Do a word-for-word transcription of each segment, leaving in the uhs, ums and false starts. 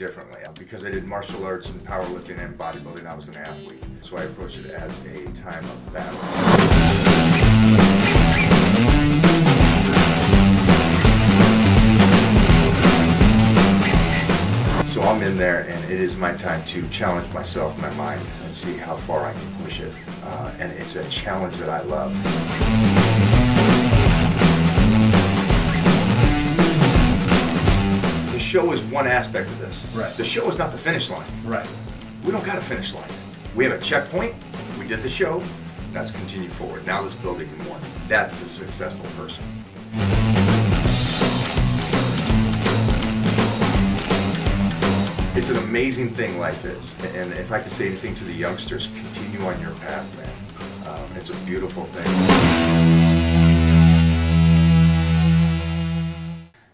differently. Because I did martial arts and powerlifting and bodybuilding, I was an athlete. So I approached it as a time of battle. So I'm in there and it is my time to challenge myself, my mind, and see how far I can push it. Uh, and it's a challenge that I love. The show is one aspect of this. Right. The show is not the finish line. Right. We don't got a finish line. We have a checkpoint. We did the show. Let's continue forward. Now let's build even more. That's the successful person. It's an amazing thing life is. And if I could say anything to the youngsters, continue on your path, man. Um, it's a beautiful thing.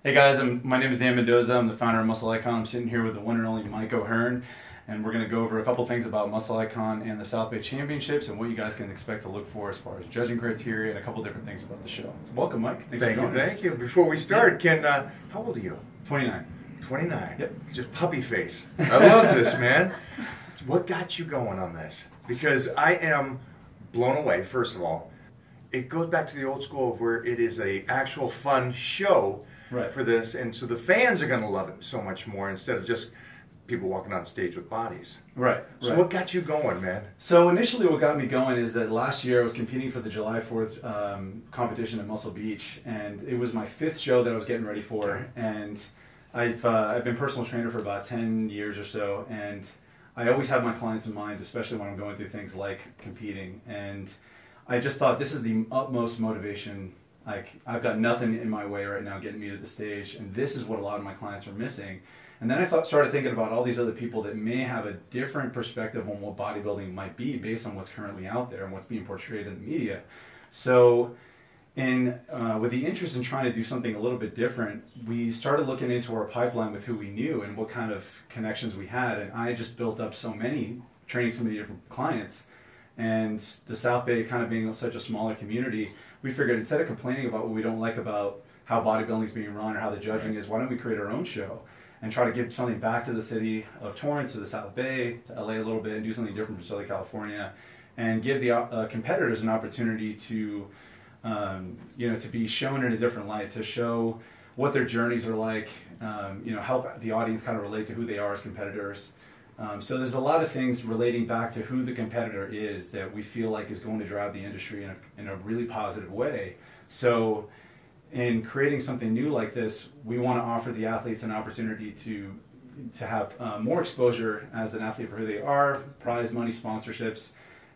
Hey guys, I'm, my name is Dan Mendoza. I'm the founder of Muscle Icon. I'm sitting here with the one and only Mike O'Hearn, and we're going to go over a couple things about Muscle Icon and the South Bay Championships and what you guys can expect to look for as far as judging criteria and a couple different things about the show. So welcome, Mike. Thanks thank for you, thank us. you. Before we start, yeah. Ken, uh, how old are you? twenty-nine. twenty-nine? Yep. Just puppy face. I love this, man. What got you going on this? Because I am blown away, first of all. It goes back to the old school of where it is a actual fun show. Right. For this, and so the fans are going to love it so much more instead of just people walking on stage with bodies. Right. So right. What got you going, man? So initially what got me going is that last year I was competing for the July fourth um, competition at Muscle Beach, and it was my fifth show that I was getting ready for. Okay. And I've, uh, I've been personal trainer for about ten years or so, and I always have my clients in mind, especially when I'm going through things like competing. And I just thought this is the utmost motivation. Like, I've got nothing in my way right now getting me to the stage, and this is what a lot of my clients are missing. And then I thought, started thinking about all these other people that may have a different perspective on what bodybuilding might be based on what's currently out there and what's being portrayed in the media. So in, uh, with the interest in trying to do something a little bit different, we started looking into our pipeline with who we knew and what kind of connections we had, and I just built up so many, training so many different clients. And the South Bay kind of being such a smaller community, we figured instead of complaining about what we don't like about how bodybuilding is being run or how the judging is, why don't we create our own show and try to give something back to the city of Torrance, to the South Bay, to L A a little bit, and do something different for Southern California, and give the uh, competitors an opportunity to, um, you know, to be shown in a different light, to show what their journeys are like, um, you know, help the audience kind of relate to who they are as competitors. Um, so there's a lot of things relating back to who the competitor is that we feel like is going to drive the industry in a, in a really positive way. So in creating something new like this, we want to offer the athletes an opportunity to, to have uh, more exposure as an athlete for who they are, prize money, sponsorships.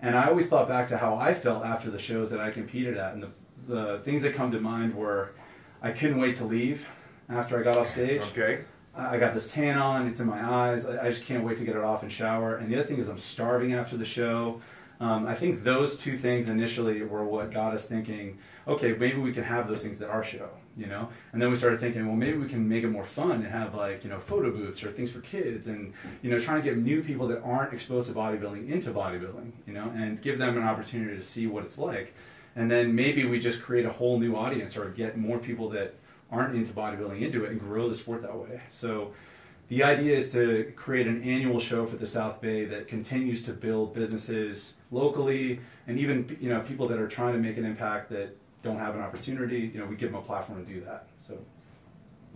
And I always thought back to how I felt after the shows that I competed at. And the, the things that come to mind were, I couldn't wait to leave after I got off stage. Okay. I got this tan on, it's in my eyes, I just can't wait to get it off and shower. And the other thing is I'm starving after the show. Um, I think those two things initially were what got us thinking, okay, maybe we can have those things at our show, you know? And then we started thinking, well, maybe we can make it more fun and have, like, you know, photo booths or things for kids and, you know, trying to get new people that aren't exposed to bodybuilding into bodybuilding, you know, and give them an opportunity to see what it's like. And then maybe we just create a whole new audience or get more people that aren't into bodybuilding into it and grow the sport that way. So the idea is to create an annual show for the South Bay that continues to build businesses locally, and even, you know, people that are trying to make an impact that don't have an opportunity, you know, we give them a platform to do that. So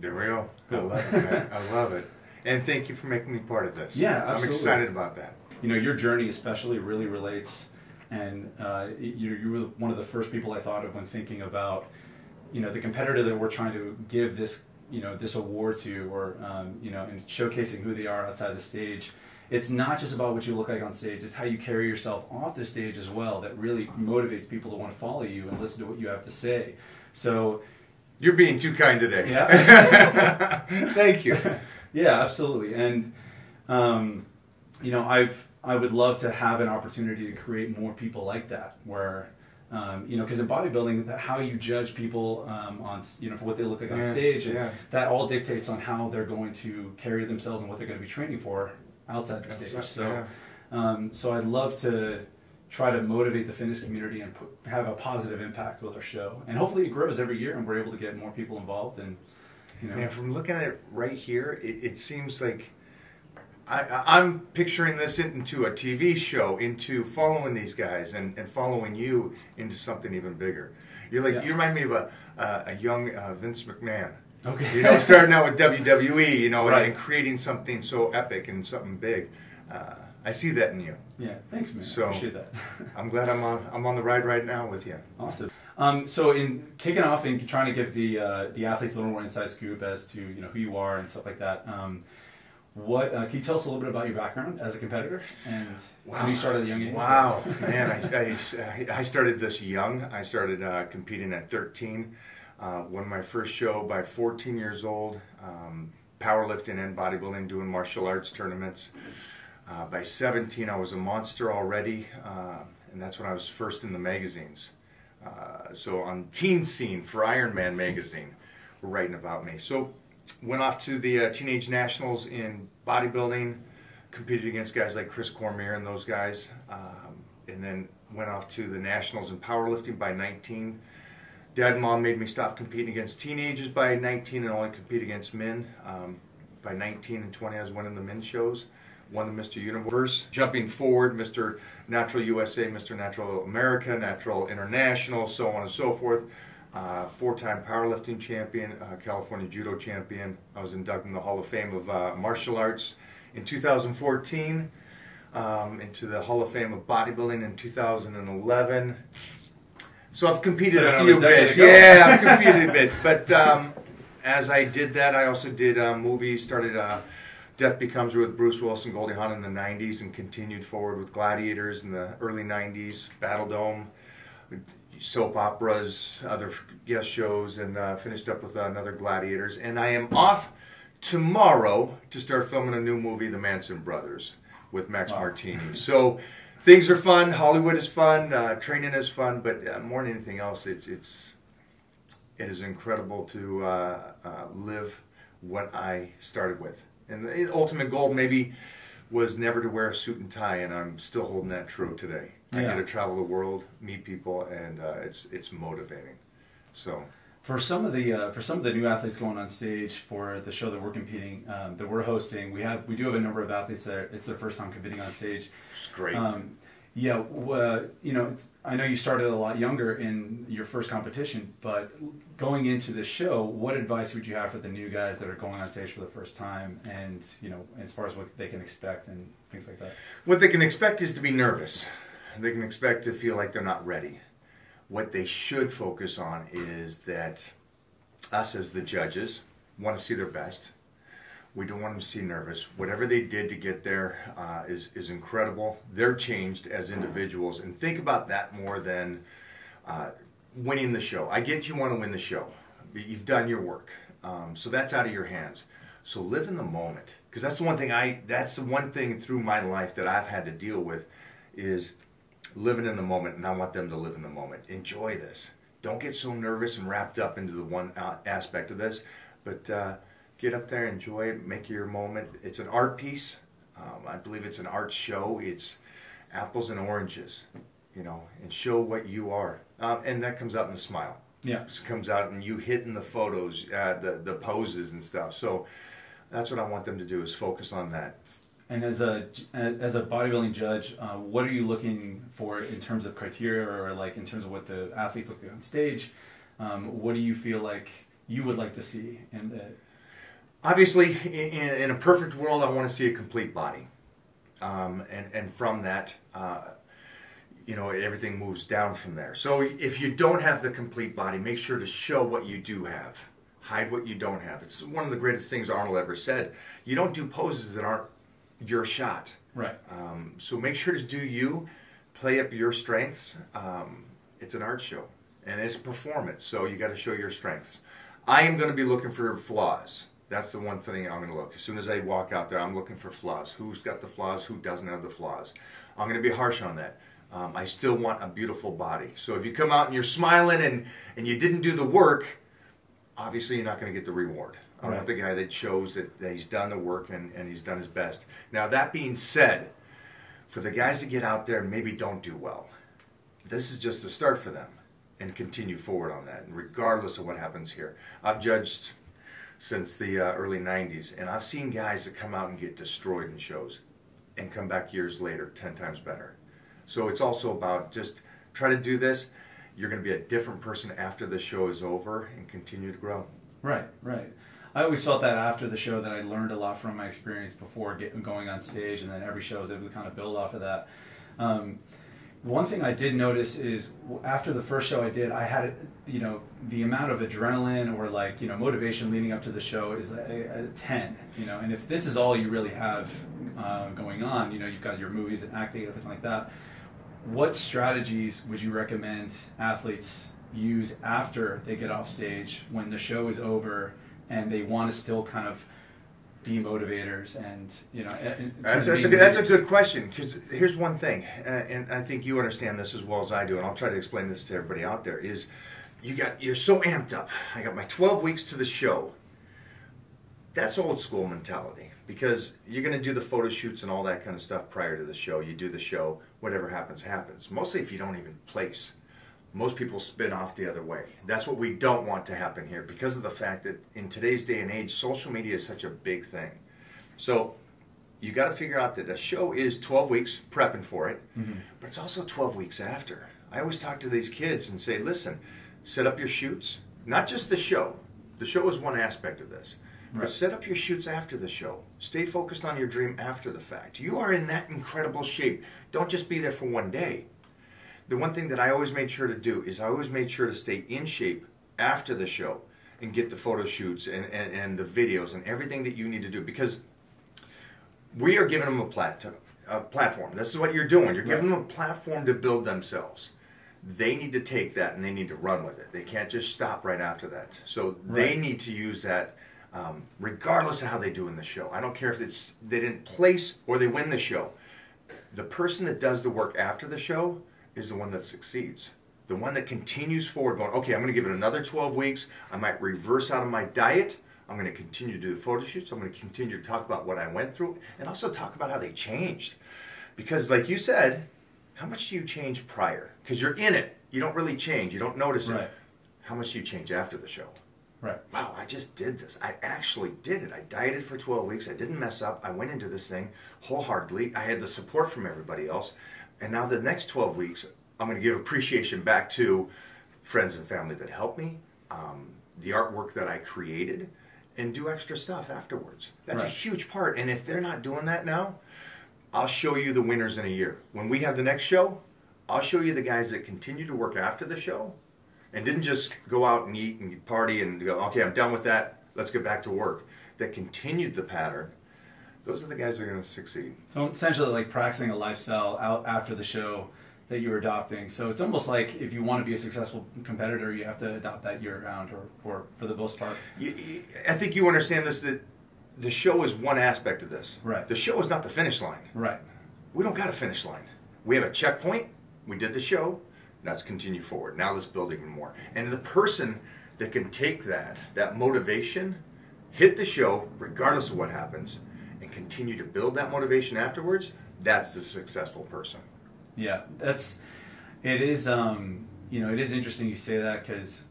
there we go. Cool. I love it, man. I love it. And thank you for making me part of this. Yeah, absolutely. I'm excited about that. You know, your journey especially really relates, and uh, you, you were one of the first people I thought of when thinking about, you know, the competitor that we're trying to give this, you know, this award to, or, um, you know, and showcasing who they are outside the stage. It's not just about what you look like on stage, it's how you carry yourself off the stage as well that really motivates people to want to follow you and listen to what you have to say. So you're being too kind today. Yeah. Thank you. Yeah, absolutely. And, um, you know, I've, I would love to have an opportunity to create more people like that where, Um, you know, because in bodybuilding, how you judge people um, on, you know, for what they look like on yeah, stage, and yeah. that all dictates on how they're going to carry themselves and what they're going to be training for outside the outside, stage. So, yeah. um, so I'd love to try to motivate the fitness community and put, have a positive impact with our show, and hopefully it grows every year, and we're able to get more people involved. And you know, man, from looking at it right here, it, it seems like I, I'm picturing this into a T V show, into following these guys and, and following you into something even bigger. You're like, yeah. You remind me of a, uh, a young uh, Vince McMahon. Okay. You know, starting out with W W E, you know, right. and, and creating something so epic and something big. Uh, I see that in you. Yeah, thanks, man. So, I appreciate that. I'm glad I'm on, I'm on the ride right now with you. Awesome. Um, so in kicking off and trying to give the, uh, the athletes a little more inside scoop as to, you know, who you are and stuff like that, um, What uh, can you tell us a little bit about your background as a competitor and wow. when you started at a young age? Wow, man, I, I, I started this young. I started uh, competing at thirteen. Uh, won my first show by fourteen years old. Um, powerlifting and bodybuilding, doing martial arts tournaments. Uh, by seventeen, I was a monster already, uh, and that's when I was first in the magazines. Uh, so on teen scene for Iron Man magazine, were writing about me. So. Went off to the uh, Teenage Nationals in bodybuilding, competed against guys like Chris Cormier and those guys, um, and then went off to the Nationals in powerlifting by nineteen. Dad and Mom made me stop competing against teenagers by nineteen and only compete against men. Um, by nineteen and twenty, I was winning the men's shows, won the Mister Universe, jumping forward, Mister Natural U S A, Mister Natural America, Natural International, so on and so forth. Uh, four-time powerlifting champion, uh, California judo champion. I was inducted in the Hall of Fame of uh, Martial Arts in two thousand fourteen, um, into the Hall of Fame of Bodybuilding in two thousand eleven. So I've competed so a few bits. Yeah, I've competed a bit. But um, as I did that, I also did uh, movies, started uh, Death Becomes with Bruce Willis and Goldie Hawn in the nineties and continued forward with Gladiators in the early nineties, Battle Dome. Soap operas, other guest shows, and uh, finished up with uh, another Gladiators. And I am off tomorrow to start filming a new movie, The Manson Brothers, with Max wow. Martini. So things are fun. Hollywood is fun. Uh, training is fun. But uh, more than anything else, it's it's it is incredible to uh, uh, live what I started with. And the ultimate goal maybe was never to wear a suit and tie, and I'm still holding that true today. I yeah. get to travel the world, meet people, and uh, it's it's motivating. So, for some of the uh, for some of the new athletes going on stage for the show that we're competing, um, that we're hosting, we have we do have a number of athletes that are, it's their first time competing on stage. It's great. Um, yeah, uh, you know, it's, I know you started a lot younger in your first competition, but going into this show, what advice would you have for the new guys that are going on stage for the first time, and you know, as far as what they can expect and things like that? What they can expect is to be nervous. They can expect to feel like they're not ready. What they should focus on is that us as the judges want to see their best. We don't want them to see nervous. Whatever they did to get there uh, is, is incredible. They're changed as individuals. And think about that more than uh, winning the show. I get you want to win the show. But you've done your work. Um, so that's out of your hands. So live in the moment. Because that's the one thing I, that's the one thing through my life that I've had to deal with is living in the moment, and I want them to live in the moment. Enjoy this. Don't get so nervous and wrapped up into the one aspect of this, but uh, get up there, enjoy it, make your moment. It's an art piece. Um, I believe it's an art show. It's apples and oranges, you know, and show what you are. Um, and that comes out in the smile. Yeah. It just comes out in you hitting the photos, uh, the, the poses and stuff. So that's what I want them to do is focus on that. And as a as a bodybuilding judge, uh, what are you looking for in terms of criteria, or like in terms of what the athletes look like on stage? Um, what do you feel like you would like to see? In the obviously, in, in a perfect world, I want to see a complete body, um, and and from that, uh, you know, everything moves down from there. So if you don't have the complete body, make sure to show what you do have. Hide what you don't have. It's one of the greatest things Arnold ever said. You don't do poses that aren't your shot, right? Um, so make sure to do you, play up your strengths. Um, it's an art show, and it's performance, so you got to show your strengths. I am going to be looking for flaws. That's the one thing I'm going to look. As soon as I walk out there, I'm looking for flaws. Who's got the flaws? Who doesn't have the flaws? I'm going to be harsh on that. Um, I still want a beautiful body. So if you come out and you're smiling and and you didn't do the work, obviously you're not going to get the reward. I want the guy that shows that, that he's done the work and, and he's done his best. Now, that being said, for the guys that get out there and maybe don't do well, this is just the start for them, and continue forward on that, regardless of what happens here. I've judged since the uh, early nineties, and I've seen guys that come out and get destroyed in shows and come back years later ten times better. So it's also about just try to do this. You're going to be a different person after the show is over and continue to grow. Right, right. I always felt that after the show that I learned a lot from my experience before getting, going on stage, and then every show I was able to kind of build off of that. Um, one thing I did notice is after the first show I did, I had, you know, the amount of adrenaline or like, you know, motivation leading up to the show is a, a ten, you know, and if this is all you really have uh, going on, you know, you've got your movies and acting and everything like that, what strategies would you recommend athletes use after they get off stage when the show is over and they want to still kind of be motivators and, you know... That's, that's, a, good, that's a good question, because here's one thing, uh, and I think you understand this as well as I do, and I'll try to explain this to everybody out there, is you got, you're so amped up. I got my twelve weeks to the show. That's old school mentality, because you're going to do the photo shoots and all that kind of stuff prior to the show. You do the show, whatever happens, happens. Mostly if you don't even place. Most people spin off the other way. That's what we don't want to happen here, because of the fact that in today's day and age, social media is such a big thing. So you got to figure out that a show is twelve weeks prepping for it, mm-hmm. but it's also twelve weeks after. I always talk to these kids and say, listen, set up your shoots, not just the show. The show is one aspect of this, right. but set up your shoots after the show. Stay focused on your dream after the fact. You are in that incredible shape. Don't just be there for one day. The one thing that I always made sure to do is I always made sure to stay in shape after the show and get the photo shoots and, and, and the videos and everything that you need to do, because we are giving them a, plat a platform. This is what you're doing. You're giving them a platform to build themselves. They need to take that and they need to run with it. They can't just stop right after that. So right. they need to use that um, regardless of how they do in the show. I don't care if it's they didn't place or they win the show. The person that does the work after the show is the one that succeeds. The one that continues forward going, okay, I'm gonna give it another twelve weeks, I might reverse out of my diet, I'm gonna continue to do the photo shoots, I'm gonna continue to talk about what I went through, and also talk about how they changed. Because like you said, how much do you change prior? Because you're in it, you don't really change, you don't notice right. it. How much do you change after the show? Right. Wow, I just did this, I actually did it. I dieted for twelve weeks, I didn't mess up, I went into this thing wholeheartedly, I had the support from everybody else, and now the next twelve weeks, I'm going to give appreciation back to friends and family that helped me, um, the artwork that I created, and do extra stuff afterwards. That's right. a huge part. And if they're not doing that now, I'll show you the winners in a year. When we have the next show, I'll show you the guys that continue to work after the show and didn't just go out and eat and party and go, okay, I'm done with that, let's get back to work. That continued the pattern. Those are the guys that are going to succeed. So essentially like practicing a lifestyle out after the show that you're adopting. So it's almost like if you want to be a successful competitor, you have to adopt that year round or, or for the most part. You, you, I think you understand this, that the show is one aspect of this. Right. The show is not the finish line. Right. We don't got a finish line. We have a checkpoint. We did the show. Now let's continue forward. Now let's build even more. And the person that can take that, that motivation, hit the show regardless of what happens, and continue to build that motivation afterwards, that's the successful person. Yeah, that's, it is, um, you know, it is interesting you say that, because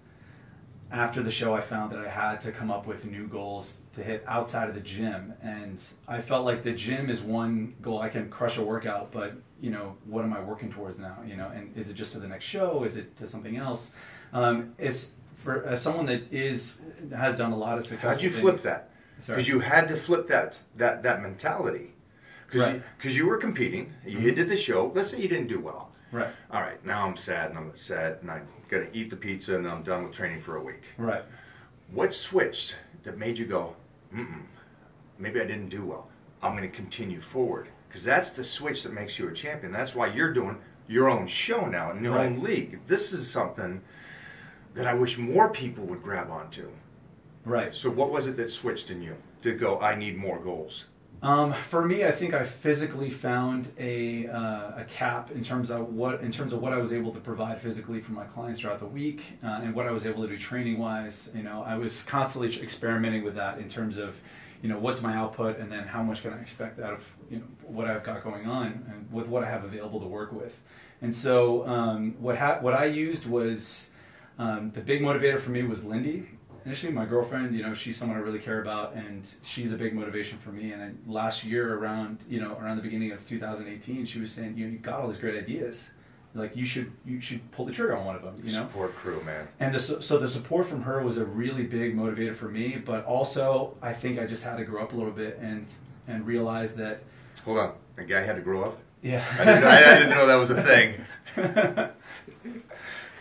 after the show I found that I had to come up with new goals to hit outside of the gym, and I felt like the gym is one goal, I can crush a workout, but, you know, what am I working towards now, you know, and is it just to the next show, is it to something else? Um, it's, for uh, someone that is, has done a lot of successful things. How'd you flip that? Because you had to flip that that that mentality, because right. you, you were competing, you mm-hmm. did the show. Let's say you didn't do well. Right. All right. Now I'm sad, and I'm sad, and I'm gonna eat the pizza, and I'm done with training for a week. Right. What switched that made you go, mm-mm, maybe I didn't do well. I'm gonna continue forward, because that's the switch that makes you a champion. That's why you're doing your own show now in your right. own league. This is something that I wish more people would grab onto. Right. So what was it that switched in you to go, I need more goals? Um, for me, I think I physically found a, uh, a cap in terms of what in terms of what I was able to provide physically for my clients throughout the week, uh, and what I was able to do training wise. You know, I was constantly experimenting with that in terms of, you know, what's my output, and then how much can I expect out of, you know, what I've got going on and with what I have available to work with. And so um, what ha what I used was um, the big motivator for me was Lindy. initially my girlfriend, you know, she's someone I really care about, and she's a big motivation for me. And then last year around, you know, around the beginning of two thousand eighteen, she was saying, you know, you've got all these great ideas. Like, you should, you should pull the trigger on one of them, you know? Support crew, man. And the, so the support from her was a really big motivator for me, but also I think I just had to grow up a little bit and and realize that... Hold on. A guy had to grow up? Yeah. I didn't, I didn't know that was a thing.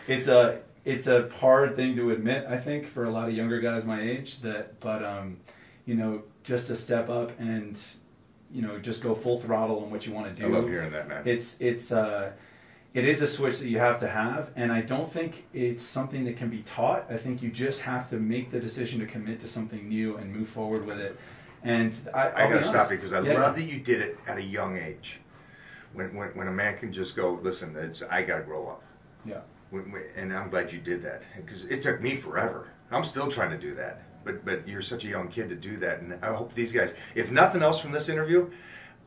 It's a... It's a hard thing to admit, I think, for a lot of younger guys my age. That, but um, you know, just to step up and, you know, just go full throttle on what you want to do. I love hearing that, man. It's it's uh, it is a switch that you have to have, and I don't think it's something that can be taught. I think you just have to make the decision to commit to something new and move forward with it. And I, I'll I gotta stop you because I yeah. love that you did it at a young age. When when when a man can just go, listen, it's I gotta grow up. Yeah. And I'm glad you did that, because it took me forever. I'm still trying to do that, but but you're such a young kid to do that, and I hope these guys, if nothing else from this interview,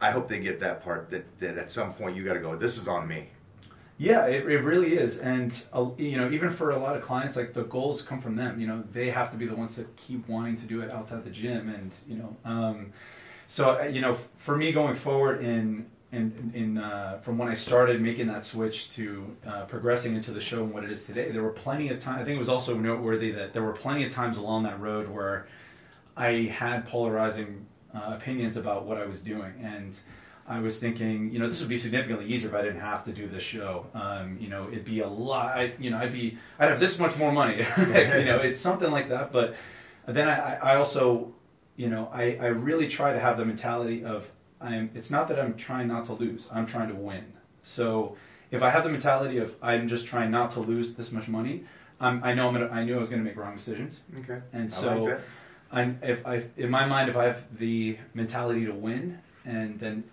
I hope they get that part, that, that at some point you got to go, this is on me. Yeah, it, it really is, and uh, you know, even for a lot of clients, like, the goals come from them. You know, they have to be the ones that keep wanting to do it outside the gym, and you know, um, so you know, for me going forward in. And in, uh, from when I started making that switch to uh, progressing into the show and what it is today, there were plenty of times, I think it was also noteworthy that there were plenty of times along that road where I had polarizing uh, opinions about what I was doing. And I was thinking, you know, this would be significantly easier if I didn't have to do this show. Um, you know, it'd be a lot, I, you know, I'd be, I'd have this much more money. Like, you know, it's something like that. But then I, I also, you know, I, I really try to have the mentality of, I'm, it's not that I'm trying not to lose, I'm trying to win. So if I have the mentality of I'm just trying not to lose this much money, I'm, I know I'm gonna, I knew I was going to make wrong decisions. Okay. And so I like that. If I, in my mind, if I have the mentality to win, and then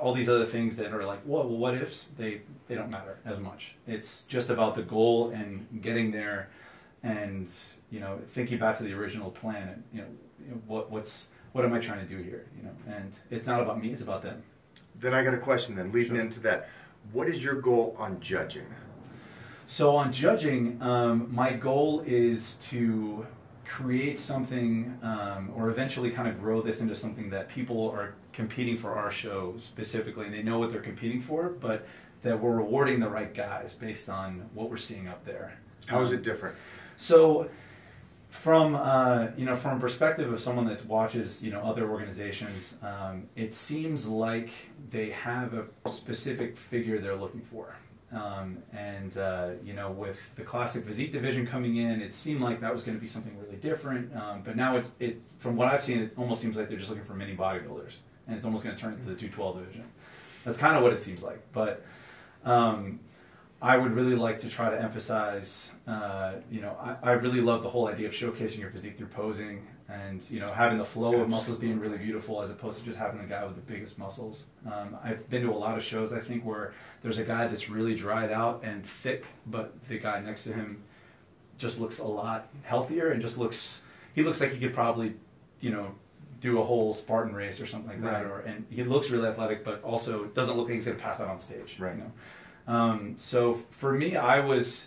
all these other things that are like, well, what ifs, they, they don't matter as much. It's just about the goal and getting there, and you know, thinking back to the original plan, and you know, what, what's, what am I trying to do here? You know, and it's not about me; it's about them. Then I got a question. Then leading sure. into that, what is your goal on judging? So on judging, um, my goal is to create something, um, or eventually kind of grow this into something that people are competing for our show specifically, and they know what they're competing for, but that we're rewarding the right guys based on what we're seeing up there. How um, is it different? So. From uh, you know, from a perspective of someone that watches, you know, other organizations, um, it seems like they have a specific figure they're looking for, um, and uh, you know, with the classic physique division coming in, it seemed like that was going to be something really different. Um, but now it's it from what I've seen, it almost seems like they're just looking for mini bodybuilders, and it's almost going to turn into the two twelve division. That's kind of what it seems like, but. Um, I would really like to try to emphasize, uh, you know, I, I really love the whole idea of showcasing your physique through posing, and, you know, having the flow Absolutely. Of muscles being really beautiful as opposed to just having the guy with the biggest muscles. Um, I've been to a lot of shows, I think, where there's a guy that's really dried out and thick, but the guy next to him just looks a lot healthier and just looks, he looks like he could probably, you know, do a whole Spartan race or something like that. Right. Or, and he looks really athletic, but also doesn't look like he's going to pass out on stage. Right. You know? Um, so for me, I was,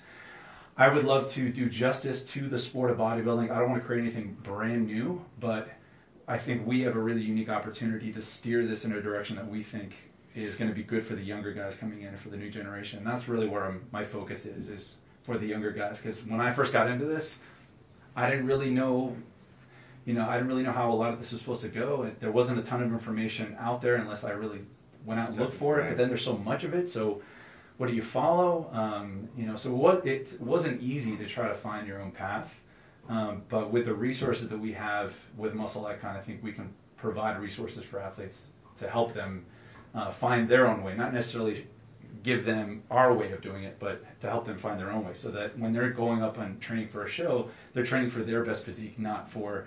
I would love to do justice to the sport of bodybuilding. I don't want to create anything brand new, but I think we have a really unique opportunity to steer this in a direction that we think is going to be good for the younger guys coming in and for the new generation. And that's really where I'm, my focus is, is for the younger guys. Because when I first got into this, I didn't really know, you know, I didn't really know how a lot of this was supposed to go. There wasn't a ton of information out there unless I really went out and looked for it. But then there's so much of it, so... What do you follow? Um, you know, so what, it wasn't easy to try to find your own path, um, but with the resources that we have with Muscle Icon, I think we can provide resources for athletes to help them uh, find their own way, not necessarily give them our way of doing it, but to help them find their own way, so that when they're going up and training for a show, they're training for their best physique, not for,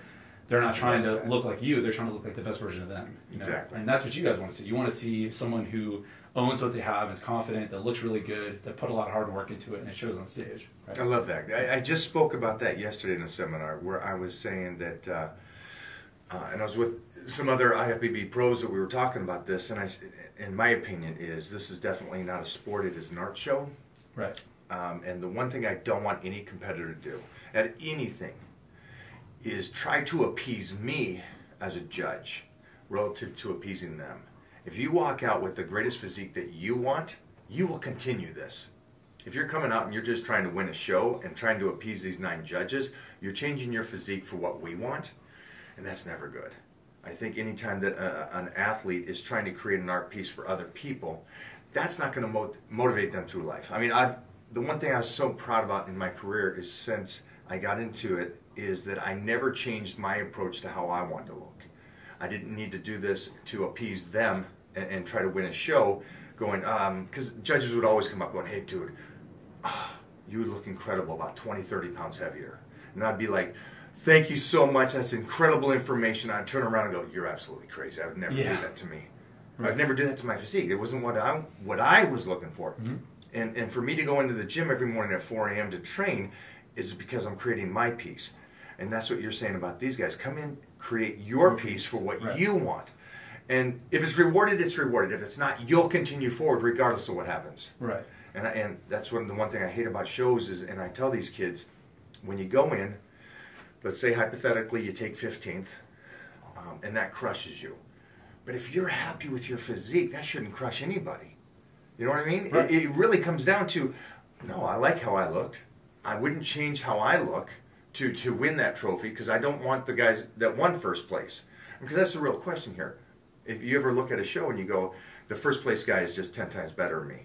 they're not trying to look like you, they're trying to look like the best version of them. You know? Exactly. And that's what you guys want to see. You want to see someone who owns what they have, is confident, that looks really good, that put a lot of hard work into it, and it shows on stage. Right? I love that. I, I just spoke about that yesterday in a seminar where I was saying that, uh, uh, and I was with some other I F B B pros that we were talking about this, and I, in my opinion is, this is definitely not a sport, it is an art show. Right. Um, and the one thing I don't want any competitor to do, at anything, is try to appease me as a judge relative to appeasing them. If you walk out with the greatest physique that you want, you will continue this. If you're coming out and you're just trying to win a show and trying to appease these nine judges, you're changing your physique for what we want, and that's never good. I think any time that a, an athlete is trying to create an art piece for other people, that's not going to mo motivate them through life. I mean, I've, the one thing I was so proud about in my career is since I got into it is that I never changed my approach to how I wanted to look. I didn't need to do this to appease them and, and try to win a show going, because um, judges would always come up going, hey dude, oh, you look incredible, about twenty, thirty pounds heavier. And I'd be like, thank you so much, that's incredible information. I'd turn around and go, you're absolutely crazy. I would never yeah. do that to me. Right. I'd never do that to my physique. It wasn't what I, what I was looking for. Mm-hmm. and, and for me to go into the gym every morning at four A M to train is because I'm creating my piece. And that's what you're saying about these guys. Come in, create your piece for what right. you want. And if it's rewarded, it's rewarded. If it's not, you'll continue forward regardless of what happens. Right. And, I, and that's one, the one thing I hate about shows is, and I tell these kids, when you go in, let's say hypothetically you take fifteenth, um, and that crushes you. But if you're happy with your physique, that shouldn't crush anybody. You know what I mean? Right. It, it really comes down to, no, I like how I looked. I wouldn't change how I look to, to win that trophy because I don't want the guys that won first place. Because that's the real question here. If you ever look at a show and you go, the first place guy is just ten times better than me.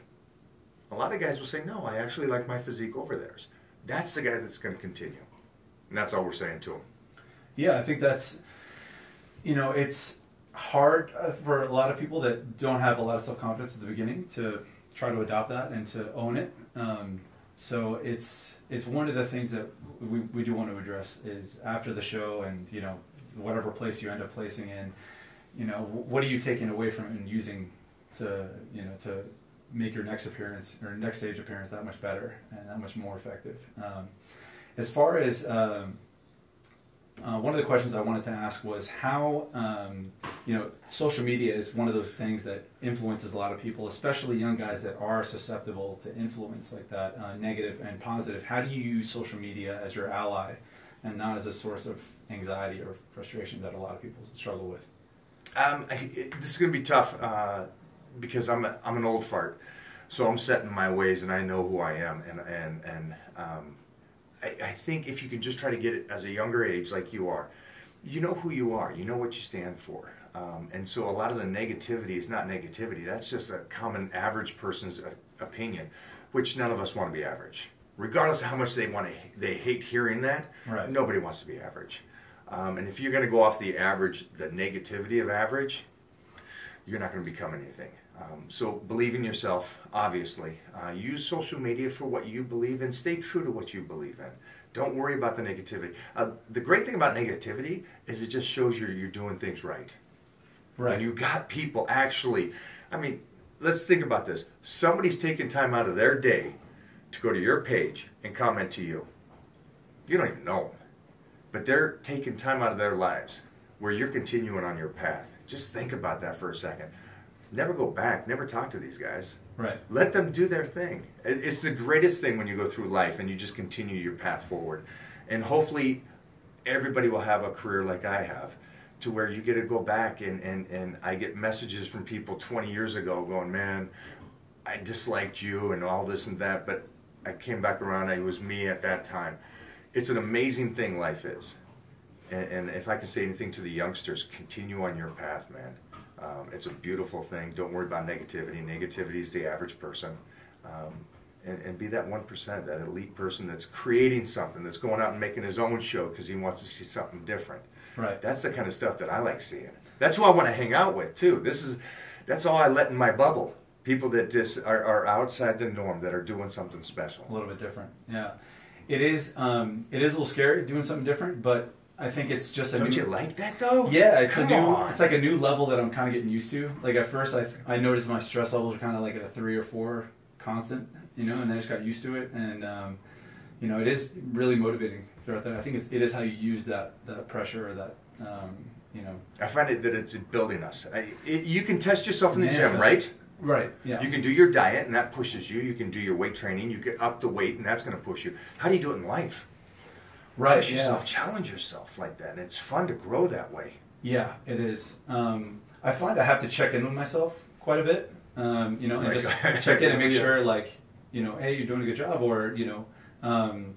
A lot of guys will say, no, I actually like my physique over theirs. That's the guy that's going to continue. And that's all we're saying to him. Yeah, I think that's, you know, it's hard for a lot of people that don't have a lot of self-confidence at the beginning to try to adopt that and to own it. Um, so it's it's one of the things that we, we do want to address is after the show and, you know, whatever place you end up placing in, you know, what are you taking away from it and using to, you know, to make your next appearance or next stage appearance that much better and that much more effective. Um, as far as um, uh, one of the questions I wanted to ask was how, um, you know, social media is one of those things that influences a lot of people, especially young guys that are susceptible to influence like that, uh, negative and positive. How do you use social media as your ally and not as a source of anxiety or frustration that a lot of people struggle with? Um, I, it, this is going to be tough uh, because I'm a, I'm an old fart, so I'm set in my ways and I know who I am. And and and um, I, I think if you can just try to get it as a younger age, like you are, you know who you are, you know what you stand for, um, and so a lot of the negativity is not negativity. That's just a common average person's uh, opinion, which none of us want to be average, regardless of how much they want to they hate hearing that. Right. Nobody wants to be average. Um, and if you're going to go off the average, the negativity of average, you're not going to become anything. Um, so believe in yourself, obviously. Uh, use social media for what you believe in. Stay true to what you believe in. Don't worry about the negativity. Uh, the great thing about negativity is it just shows you you're doing things right. Right. And you got people actually, I mean, let's think about this. Somebody's taking time out of their day to go to your page and comment to you. You don't even know them. But they're taking time out of their lives where you're continuing on your path. Just think about that for a second. Never go back. Never talk to these guys. Right. Let them do their thing. It's the greatest thing when you go through life and you just continue your path forward. And hopefully everybody will have a career like I have to where you get to go back and, and, and I get messages from people twenty years ago going, man, I disliked you and all this and that, but I came back around. It was me at that time. It's an amazing thing life is. And, and if I can say anything to the youngsters, continue on your path, man. Um, it's a beautiful thing. Don't worry about negativity. Negativity is the average person. Um, and, and be that one percent, that elite person that's creating something, that's going out and making his own show because he wants to see something different. Right. That's the kind of stuff that I like seeing. That's who I want to hang out with, too. This is, that's all I let in my bubble. People that just are, are outside the norm, that are doing something special. A little bit different, yeah. It is, um, it is a little scary doing something different, but I think it's just a Don't new... Don't you like that, though? Yeah, it's Come a new... On. It's like a new level that I'm kind of getting used to. Like, at first, I I noticed my stress levels were kind of like at a three or four constant, you know, and I just got used to it. And, um, you know, it is really motivating throughout that. I think it's, it is how you use that, that pressure or that, um, you know... I find it that it's building us. I, it, you can test yourself in the Manifest. gym, right? Right. Yeah. You can do your diet, and that pushes you. You can do your weight training. You get up the weight, and that's going to push you. How do you do it in life? Right. Push yourself, yeah. Challenge yourself like that. And it's fun to grow that way. Yeah, it is. Um, I find I have to check in with myself quite a bit, um, you know, and just check in and make sure, like, you know, hey, you're doing a good job, or, you know. Um,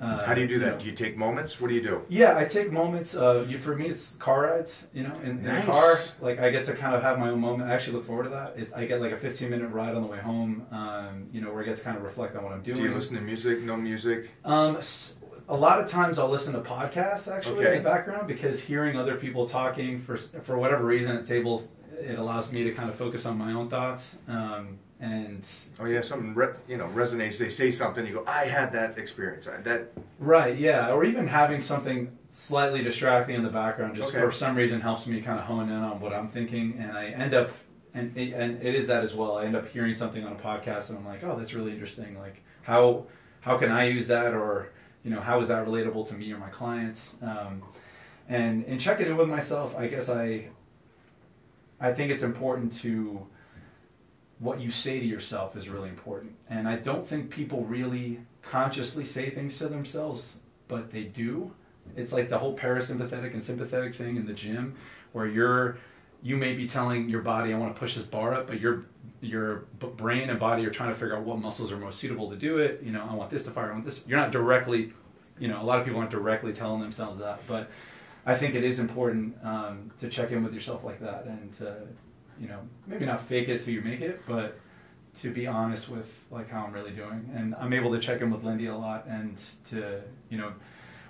uh, How do you do that? You know, do you take moments? What do you do? Yeah, I take moments. Uh, you, for me, it's car rides, you know, in, nice. in the car. Like, I get to kind of have my own moment. I actually look forward to that. It, I get, like, a fifteen-minute ride on the way home, um, you know, where I get to kind of reflect on what I'm doing. Do you listen to music? No music? Um, so, a lot of times I'll listen to podcasts, actually, okay. in the background, because hearing other people talking, for for whatever reason, at table, it allows me to kind of focus on my own thoughts. Um, and oh yeah, something re you know resonates. They say something, you go, I had that experience. I, that right, yeah, or even having something slightly distracting in the background, just okay. for some reason helps me kind of hone in on what I'm thinking, and I end up, and it, and it is that as well. I end up hearing something on a podcast, and I'm like, oh, that's really interesting. Like, how how can I use that, or you know, how is that relatable to me or my clients? Um, and in checking in with myself, I guess I, I think it's important to, what you say to yourself is really important. And I don't think people really consciously say things to themselves, but they do. It's like the whole parasympathetic and sympathetic thing in the gym, where you're, you may be telling your body, I want to push this bar up, but your your brain and body are trying to figure out what muscles are most suitable to do it. You know, I want this to fire, I want this. You're not directly, you know, a lot of people aren't directly telling themselves that, but I think it is important um, to check in with yourself like that, and to, you know, maybe not fake it till you make it, but to be honest with, like, how I'm really doing. And I'm able to check in with Lindy a lot, and to, you know,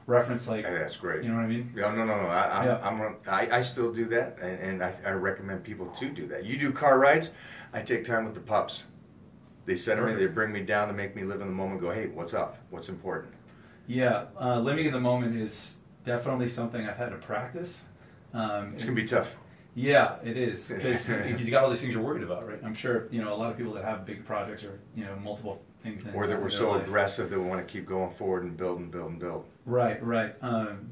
reference, like, hey, that's great. You know what I mean? No, no, no, no. I, yeah. I'm, I'm, I, I still do that, and, and I, I recommend people to do that. You do car rides. I take time with the pups. They send Perfect. me, they bring me down to make me live in the moment. Go, hey, what's up? What's important? Yeah, uh, living in the moment is definitely something I've had to practice. Um, it's gonna be tough. Yeah, it is, because you got all these things you're worried about, right? I'm sure you know a lot of people that have big projects, or you know multiple things, in, or that we're so life. aggressive that we want to keep going forward and build and build and build. Right, right. Um,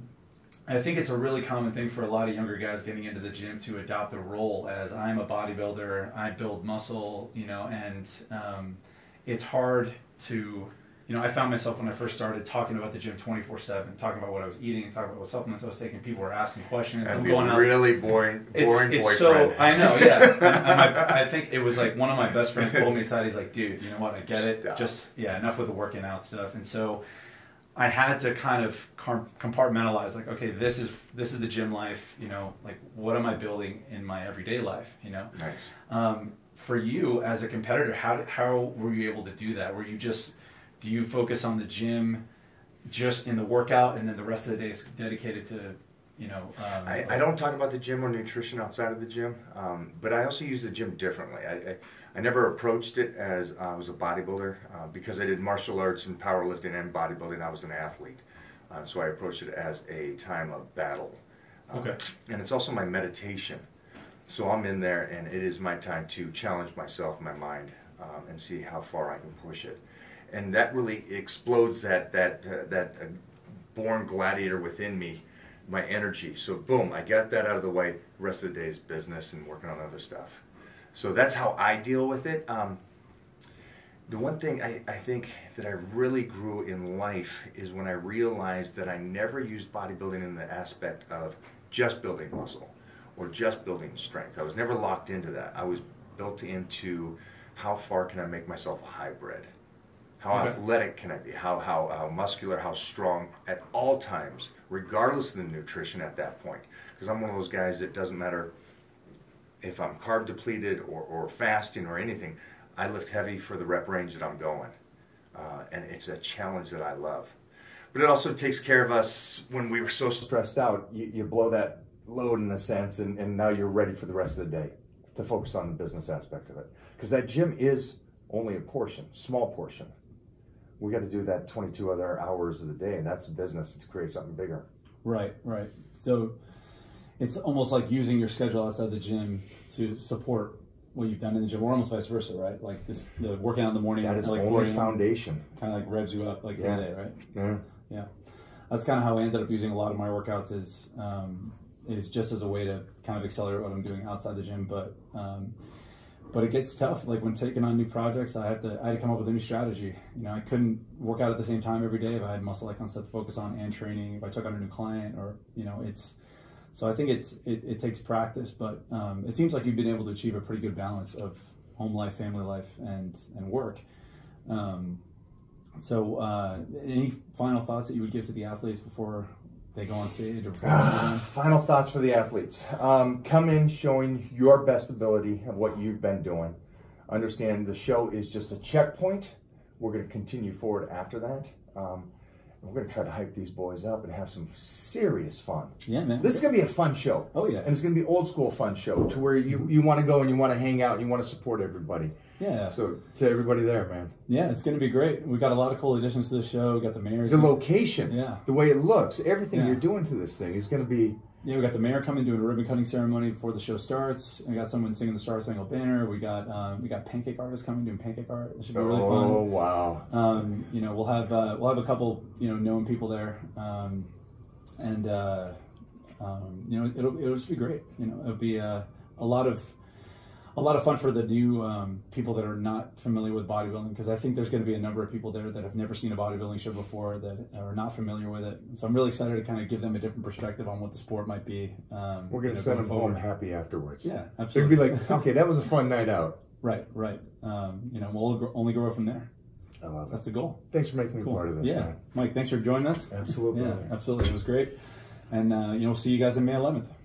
I think it's a really common thing for a lot of younger guys getting into the gym to adopt the role as, I'm a bodybuilder, I build muscle, you know, and um, it's hard to, you know, I found myself when I first started talking about the gym twenty-four seven, talking about what I was eating, talking about what supplements I was taking. People were asking questions. That'd I'm be going out. Really boring, boring it's, it's boyfriend. So, I know, yeah. And, and I, I think it was like one of my best friends told me, he's like, dude, you know what, I get it. Stop. Just, yeah, enough with the working out stuff. And so I had to kind of compartmentalize, like, okay, this is this is the gym life, you know, like, what am I building in my everyday life, you know? Nice. Um, for you, as a competitor, how, how were you able to do that? Were you just... Do you focus on the gym just in the workout, and then the rest of the day is dedicated to, you know? Um, I, I don't talk about the gym or nutrition outside of the gym, um, but I also use the gym differently. I, I, I never approached it as I was a bodybuilder, uh, because I did martial arts and powerlifting and bodybuilding. I was an athlete, uh, so I approached it as a time of battle. Um, okay. And it's also my meditation. So I'm in there, and it is my time to challenge myself, my mind, um, and see how far I can push it. And that really explodes that that uh, that uh, born gladiator within me, my energy. So boom, I got that out of the way. The rest of the day is business and working on other stuff. So that's how I deal with it. Um, the one thing I, I think that I really grew in life is when I realized that I never used bodybuilding in the aspect of just building muscle or just building strength. I was never locked into that. I was built into how far can I make myself a hybrid. How okay. athletic can I be? How, how how muscular? How strong at all times, regardless of the nutrition at that point? Because I'm one of those guys that doesn't matter if I'm carb depleted or, or fasting or anything. I lift heavy for the rep range that I'm going, uh, and it's a challenge that I love. But it also takes care of us when we were so stressed out. You, you blow that load in a sense, and, and now you're ready for the rest of the day to focus on the business aspect of it. Because that gym is only a portion, small portion. We got to do that twenty-two other hours of the day, and that's business to create something bigger. Right, right. So it's almost like using your schedule outside the gym to support what you've done in the gym, or almost vice versa, right? Like this, the working out in the morning. That is like only foundation. Kind of like revs you up like yeah. the day, right? Yeah. Yeah. That's kind of how I ended up using a lot of my workouts is, um, is just as a way to kind of accelerate what I'm doing outside the gym. But um, But it gets tough. Like when taking on new projects, I had to I had to come up with a new strategy. You know, I couldn't work out at the same time every day if I had Muscle Icon stuff to focus on and training. If I took on a new client, or you know, it's so I think it's it, it takes practice. But um, it seems like you've been able to achieve a pretty good balance of home life, family life, and and work. Um, so uh, any final thoughts that you would give to the athletes before they go on stage? Or final thoughts for the athletes. Um, come in showing your best ability of what you've been doing. Understand the show is just a checkpoint. We're going to continue forward after that. Um, we're going to try to hype these boys up and have some serious fun. Yeah, man. This is going to be a fun show. Oh, yeah. And it's going to be old school fun show to where you, you want to go and you want to hang out and you want to support everybody. Yeah. So to everybody there, man. Yeah, it's going to be great. We got a lot of cool additions to the show. We got the mayor. The location. Yeah. The way it looks. Everything yeah. you're doing to this thing is going to be. Yeah, we got the mayor coming doing a ribbon cutting ceremony before the show starts. We got someone singing the Star Spangled Banner. We got um, we got pancake artists coming doing pancake art. It should be really oh, fun. Oh wow. Um, you know, we'll have uh, we'll have a couple you know known people there, um, and uh, um, you know it'll it'll just be great. You know, it'll be uh, a lot of. A lot of fun for the new um, people that are not familiar with bodybuilding, because I think there's going to be a number of people there that have never seen a bodybuilding show before, that are not familiar with it. So I'm really excited to kind of give them a different perspective on what the sport might be. Um, We're going to send them home happy afterwards. Yeah, absolutely. They'd be like, okay, that was a fun night out. Right, right. Um, you know, we'll only grow from there. I love it. That's the goal. Thanks for making me cool. part of this. Yeah, man. Mike, thanks for joining us. Absolutely. Yeah, absolutely. It was great. And, uh, you know, we'll see you guys on May eleventh.